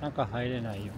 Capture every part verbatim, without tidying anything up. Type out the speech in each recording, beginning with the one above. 中入れないよ。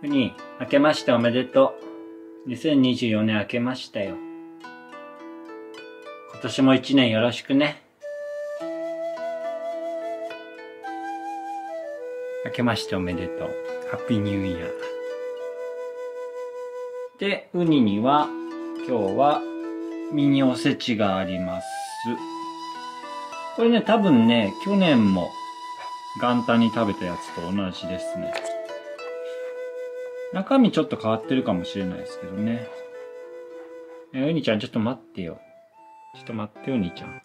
ふに、明けましておめでとう。にせんにじゅうよねん明けましたよ。今年も一年よろしくね。明けましておめでとう。ハッピーニューイヤー。で、ウニには、今日は、ミニおせちがあります。これね、多分ね、去年も、元旦に食べたやつと同じですね。中身ちょっと変わってるかもしれないですけどね。え、ウニちゃんちょっと待ってよ。ちょっと待って、ウニちゃん。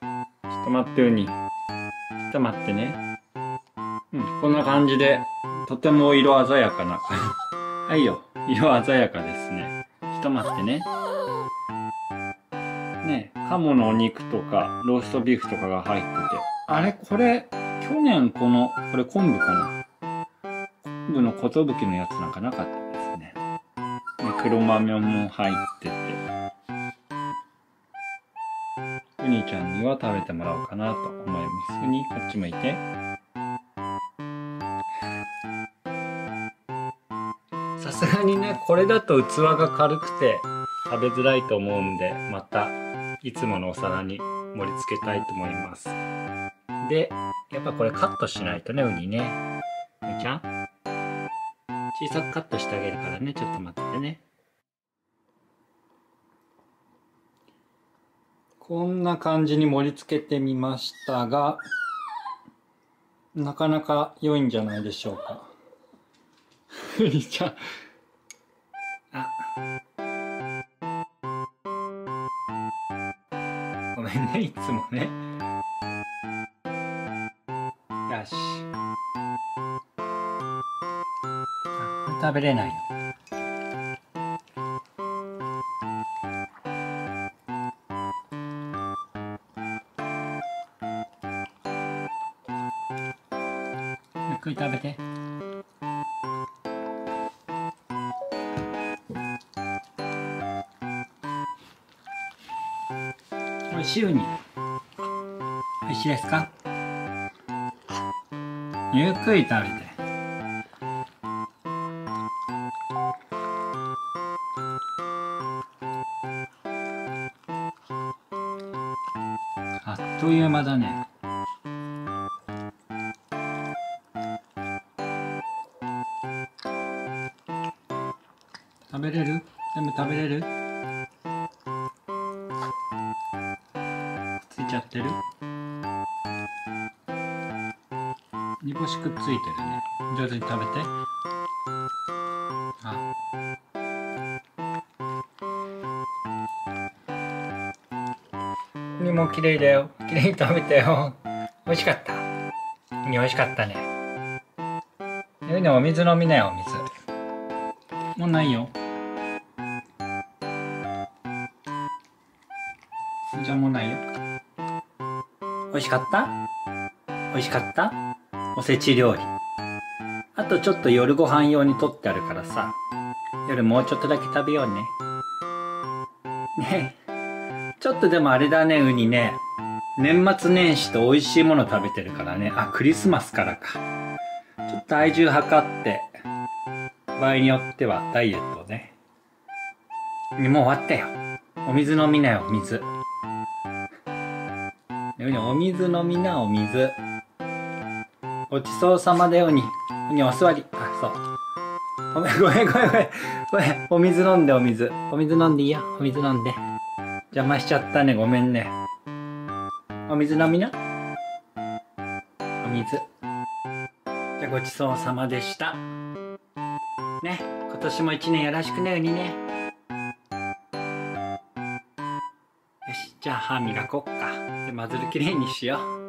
ちょっと待って、ウニ。ちょっと待ってね。うん、こんな感じで、とても色鮮やかな。はいよ、色鮮やかですね。ちょっと待ってね。ね、鴨のお肉とか、ローストビーフとかが入ってて。あれ、これ、去年この、これ昆布かな。昆布の寿のやつなんかなかったですね。黒豆も入ってて。ウニちゃんには食べてもらおうかなと思います。ウニ、こっち向いて。さすがにね、これだと器が軽くて食べづらいと思うんで、またいつものお皿に盛り付けたいと思います。で、やっぱこれカットしないとね、ウニね。ウニちゃん小さくカットしてあげるからね、ちょっと待ってね。こんな感じに盛り付けてみましたが、なかなか良いんじゃないでしょうか。ウニちゃん。あ。ごめんね、いつもね。よし。あ、食べれないの。ゆっくり食べて。おいしいウニ。おいしいですか？ゆっくり食べて。あっという間だね。食べれる？全部食べれる？ってる？煮干しくっついてるね。上手に食べて。あ。身も綺麗だよ。綺麗に食べたよ。美味しかった。美味しかったね。ゆうね、お水飲みなよ、お水。もうないよ。じゃあもうないよ。美味しかった？美味しかった？おせち料理。あとちょっと夜ご飯用に取ってあるからさ、夜もうちょっとだけ食べようね。ねえ、ちょっとでもあれだね、ウニね。年末年始と美味しいもの食べてるからね。あ、クリスマスからか。ちょっと体重測って、場合によってはダイエットをね。もう終わったよ。お水飲みなよ、水。お水飲みな、お水。ごちそうさまだよ、ウニ。ウニ、お座り。あ、そう。ごめん、ごめん、ごめん、ごめん。お水飲んで、お水。お水飲んでいいよ。お水飲んで。邪魔しちゃったね、ごめんね。お水飲みな。お水。じゃ、ごちそうさまでした。ね、今年も一年よろしくね、ウニね。よし、じゃあ歯磨こっか。で、マズルきれいにしよう。